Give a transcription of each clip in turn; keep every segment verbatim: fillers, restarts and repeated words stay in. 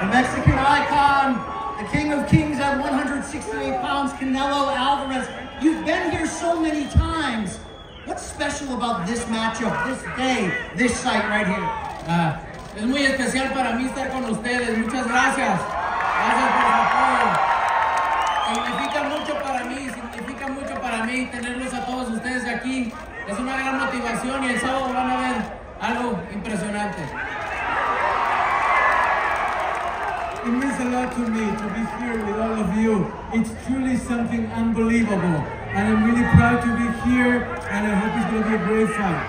The Mexican icon, the king of kings at one hundred sixty-eight pounds, Canelo Alvarez. You've been here so many times. What's special about this matchup, this day, this site right here? Uh, es muy especial para mí estar con ustedes. Muchas gracias. Gracias por su apoyo. Significa mucho para mí, significa mucho para mí tenerlos a todos ustedes aquí. Es una gran motivación y el sábado van a ver algo impresionante. It means a lot to me to be here with all of you. It's truly something unbelievable. And I'm really proud to be here, and I hope it's going to be a great fight.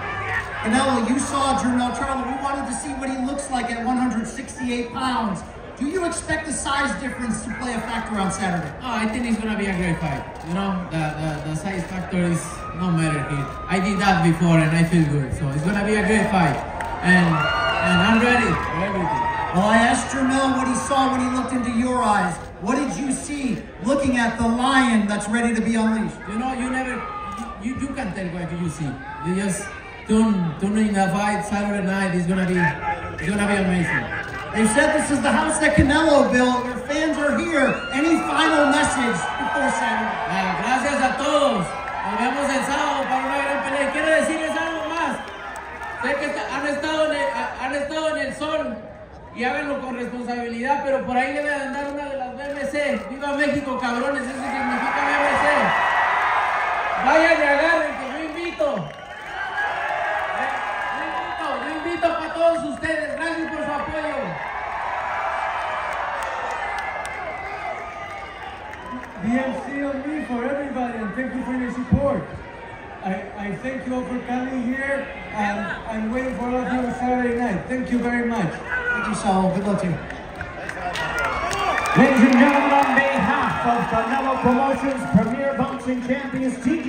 Canelo, you saw Jermell Charlo. We wanted to see what he looks like at one hundred sixty-eight pounds. Do you expect the size difference to play a factor on Saturday? Oh, I think it's going to be a great fight. You know, the, the, the size factor is no matter here. I did that before, and I feel good. So it's going to be a great fight. And, and I'm ready for everything. Well, I asked Jermell what he saw when he looked into your eyes. What did you see looking at the lion that's ready to be unleashed? You know, you never, you, you can tell what you see. You just tune, tune in the fight Saturday night. It's gonna be, it's gonna be amazing. They said this is the house that Canelo built. Your fans are here. Any final message before Saturday? Uh, gracias a todos. Nos vemos el sábado para una gran pelea. Quiero decirles algo más. Sé que han estado en el, han estado en el sol. Y háganlo con responsabilidad, pero por ahí le voy a mandar una de las B M C. ¡Viva México, cabrones! Eso significa B M C. Vayan y agarren, que yo invito. Yo invito, yo invito para todos ustedes. Gracias por su apoyo. B M C on me for everybody, and thank you for your support. I, I thank you all for coming here, and I'm waiting for all of you on Saturday night. Thank you very much. Thank you, Saul. Good luck to you. Ladies and gentlemen, on behalf of Canelo Promotions, Premier Boxing Champions, T J